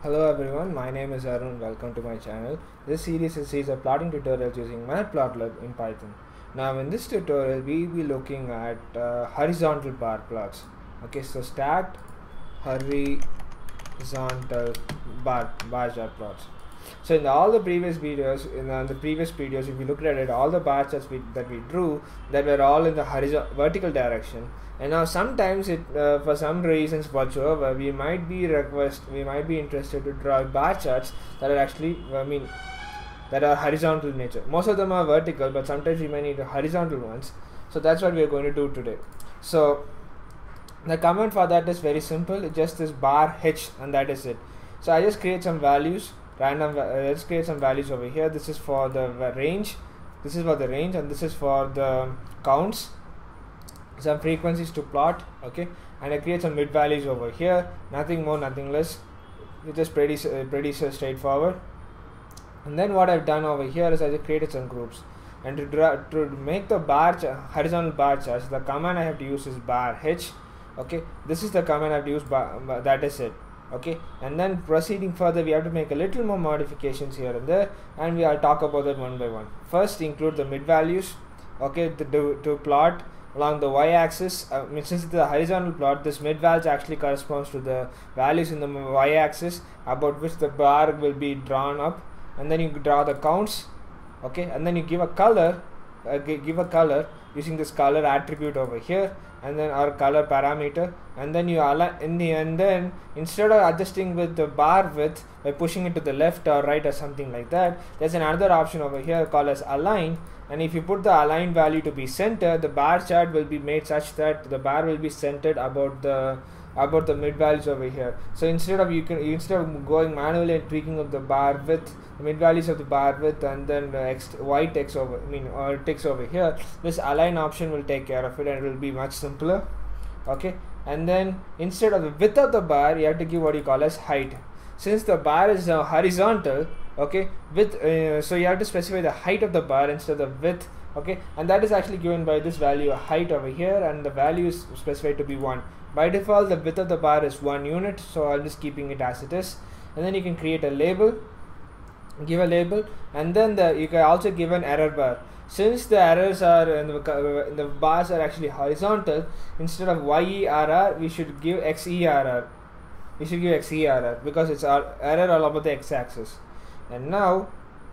Hello everyone, my name is Arun. Welcome to my channel. This series is a series of plotting tutorials using Matplotlib in Python. Now in this tutorial we will be looking at horizontal bar plots. Okay, so start horizontal bar chart plots. So in all the previous videos, if you looked at it, all the bar charts that we drew, that were all in the vertical direction. And now sometimes, for some reasons whatsoever, we might be interested to draw bar charts that are actually, that are horizontal in nature. Most of them are vertical, but sometimes we may need horizontal ones. So that's what we are going to do today. So the command for that is very simple. It's just this bar h, and that is it. So I just create some values. Let's create some values over here. This is for the range, this is for the range, and this is for the counts, some frequencies to plot. Okay, and I create some mid values over here, nothing more, nothing less. It is pretty straightforward. And then what I've done over here is I just created some groups, and to make the horizontal bar charts, the command I have to use is bar h. okay, this is the command I have to use, that is it. Okay, and then proceeding further, we have to make a little more modifications here and there, and we will talk about that one by one. First, include the mid values. Okay, to plot along the y-axis, since it's the horizontal plot, this mid values actually corresponds to the values in the y-axis about which the bar will be drawn up, and then you draw the counts. Okay, and then you give a color, using this color attribute over here, and then our color parameter, and then you align in the end. Then instead of adjusting with the bar width by pushing it to the left or right or something like that, there's another option over here called as align. And if you put the align value to be center, the bar chart will be made such that the bar will be centered about the mid values over here. So instead of going manually and tweaking of the bar width, the mid values of the bar width, and then the y text over ticks over here, this align option will take care of it, and it will be much simpler. Okay, and then instead of the width of the bar, you have to give what you call as height. Since the bar is now horizontal, okay, so you have to specify the height of the bar instead of the width. Okay, and that is actually given by this value height over here, and the value is specified to be 1. By default, the width of the bar is 1 unit, so I'm just keeping it as it is. And then you can create a label, give a label, and then you can also give an error bar. Since the errors are the bars are actually horizontal, instead of yerr, we should give xerr. We should give xerr because it's our error all about the x-axis. And now,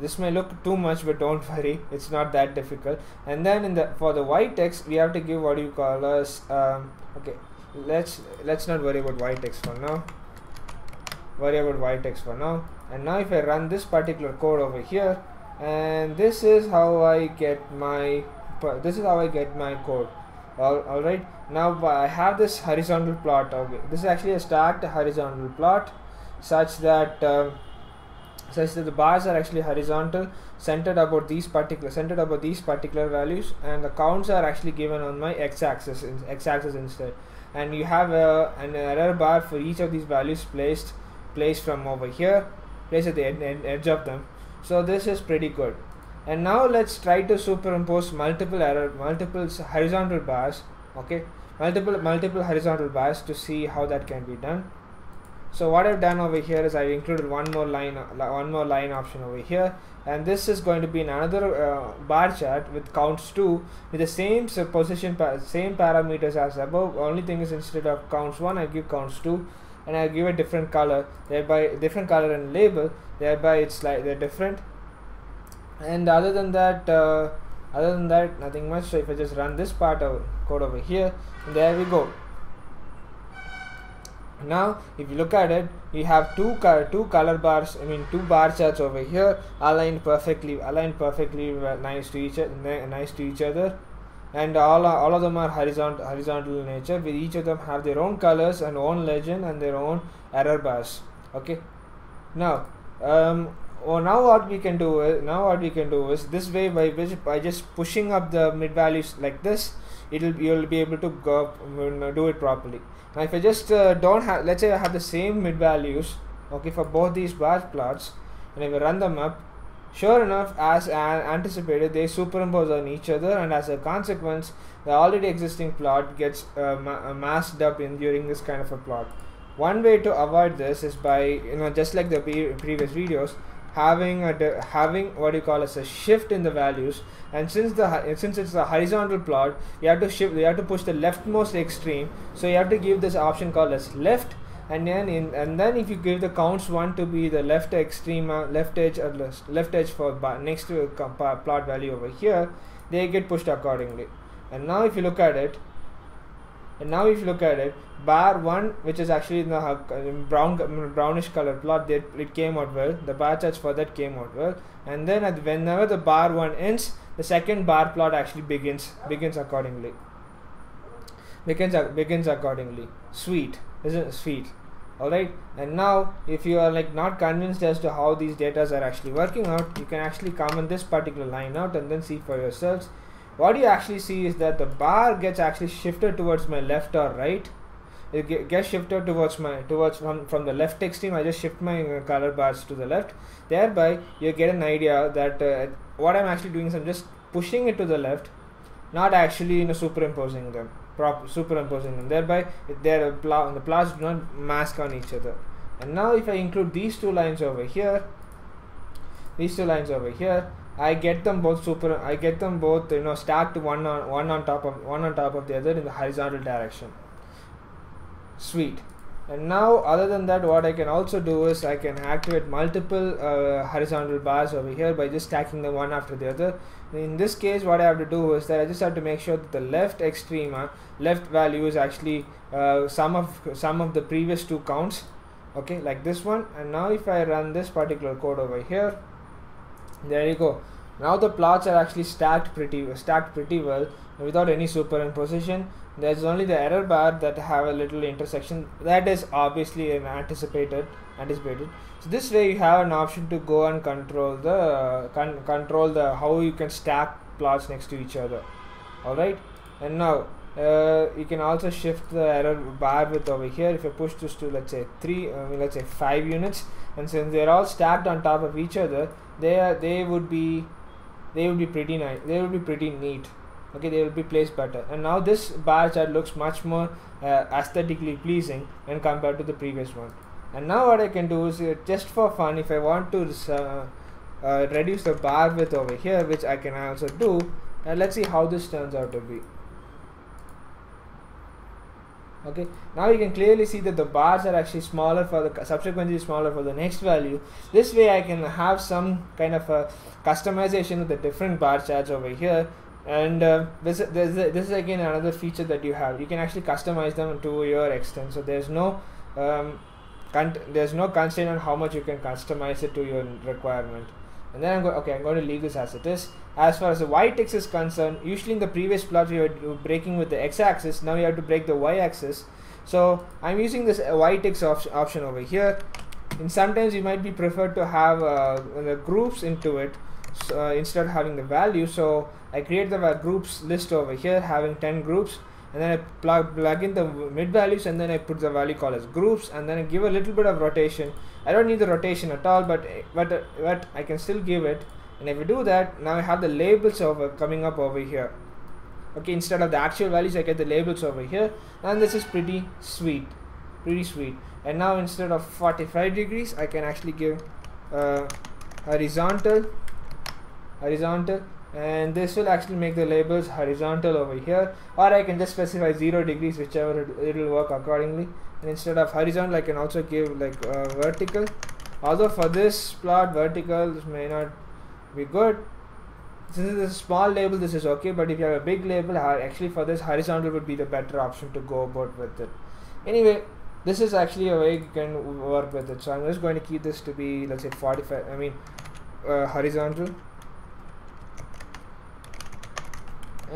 this may look too much, but don't worry, it's not that difficult. And then for the y text, we have to give what you call as okay. Let's not worry about y text for now. And now if I run this particular code over here, and this is how I get my code. All right. Now I have this horizontal plot. Okay, this is actually a stacked horizontal plot, such that the bars are actually horizontal, centered about these particular values, and the counts are actually given on my x-axis instead. And you have an error bar for each of these values placed from over here, placed at the edge of them. So this is pretty good. And now let's try to superimpose multiple horizontal bars. Okay, multiple horizontal bars, to see how that can be done. So what I've done over here is I've included one more line option over here, and this is going to be another bar chart with counts 2 with the same parameters as above. Only thing is, instead of counts 1, I give counts 2, and I give a different color, and label, thereby it's like they're different. And other than that, nothing much. So if I just run this part of code over here, and there we go. Now if you look at it, you have two color bars, two bar charts over here, aligned perfectly nice to each other, and all of them are horizontal in nature, with each of them have their own colors and own legend and their own error bars. Okay, now now what we can do is this way, by just pushing up the mid values like this, you'll be able to do it properly. Now if I just let's say I have the same mid values, okay, for both these bar plots, and if I run them up, sure enough, as anticipated, they superimpose on each other, and as a consequence, the already existing plot gets masked up during this kind of a plot. One way to avoid this is by, just like the previous videos, having a shift in the values. And since it's a horizontal plot, you have to shift, you have to push the leftmost extreme. So you have to give this option called as left, and then if you give the counts 1 to be the left extreme, left edge, or left edge for next to plot value over here, they get pushed accordingly. And now if you look at it, bar 1, which is actually in the brownish color plot, it came out well. The bar charts for that came out well. And then whenever the bar 1 ends, the second bar plot actually begins accordingly. Begins accordingly. Sweet, isn't it sweet? Alright, and now if you are not convinced as to how these datas are actually working out, you can actually comment this particular line out and then see for yourselves. What you actually see is that the bar gets actually shifted towards my left or right. It gets shifted towards my from the left extreme. I just shift my color bars to the left. Thereby, you get an idea that what I'm actually doing is I'm just pushing it to the left, not actually superimposing them. Thereby, the plots do not mask on each other. And now, if I include these two lines over here, I get them both stacked one on top of the other in the horizontal direction. Sweet. And now, other than that, what I can also do is I can activate multiple horizontal bars over here by just stacking them one after the other. In this case, what I have to do is that I just have to make sure that the left extreme, left value is actually sum of the previous two counts, okay, like this one. And now if I run this particular code over here, there you go. Now the plots are actually stacked pretty well without any superimposition. There's only the error bar that have a little intersection that is obviously anticipated. So this way you have an option to go and control the how you can stack plots next to each other. All right, and now you can also shift the error bar width over here. If you push this to let's say 5 units, and since they're all stacked on top of each other, they would be pretty nice. They would be pretty neat. Okay, they will be placed better. And now this bar chart looks much more aesthetically pleasing when compared to the previous one. And now what I can do is just for fun, if I want to reduce the bar width over here, which I can also do, and let's see how this turns out to be. Okay, now you can clearly see that the bars are actually smaller for the subsequently smaller for the next value. This way I can have some kind of a customization of the different bar charts over here, and this is again another feature that you have. You can actually customize them to your extent, so there's no constraint on how much you can customize it to your requirement. And then I'm going to leave this as it is. As far as the y-axis is concerned, usually in the previous plot you were breaking with the x-axis. Now you have to break the y-axis. So I'm using this y-axis option over here. And sometimes you might be preferred to have the groups into it, so, instead of having the value. So I create the groups list over here, having 10 groups. And then I plug in the mid values, and then I put the value called as groups, and then I give a little bit of rotation. I don't need the rotation at all, but I can still give it. And if we do that, now I have the labels coming up over here. Okay, instead of the actual values, I get the labels over here, and this is pretty sweet. And now instead of 45 degrees, I can actually give horizontal. And this will actually make the labels horizontal over here, or I can just specify 0 degrees, whichever it will work accordingly. And instead of horizontal, I can also give vertical, although for this plot vertical may not be good. Since it's a small label, this is okay, but if you have a big label, actually for this horizontal would be the better option to go about with it. Anyway, this is actually a way you can work with it. So I'm just going to keep this to be, let's say, horizontal.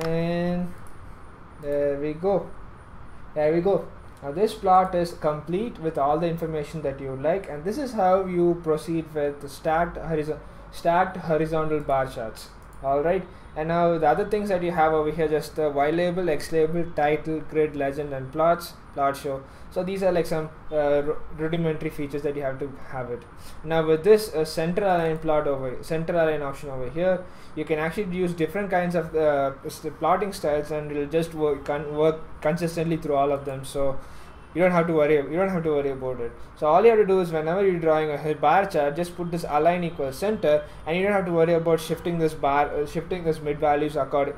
And there we go. Now this plot is complete with all the information that you like, and this is how you proceed with the stacked horizontal bar charts. Alright, and now the other things that you have over here, just the Y label, X label, title, grid, legend, and plot show. So these are some rudimentary features that you have to have it. Now with this center align option over here, you can actually use different kinds of plotting styles, and it will just work consistently through all of them. So You don't have to worry about it. So all you have to do is whenever you're drawing a bar chart, just put this align equals center, and you don't have to worry about shifting this bar, shifting this mid values according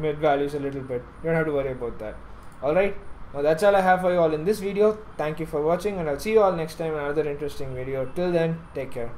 mid values a little bit. You don't have to worry about that. All right. Now that's all I have for you all in this video. Thank you for watching, and I'll see you all next time in another interesting video. Till then, take care.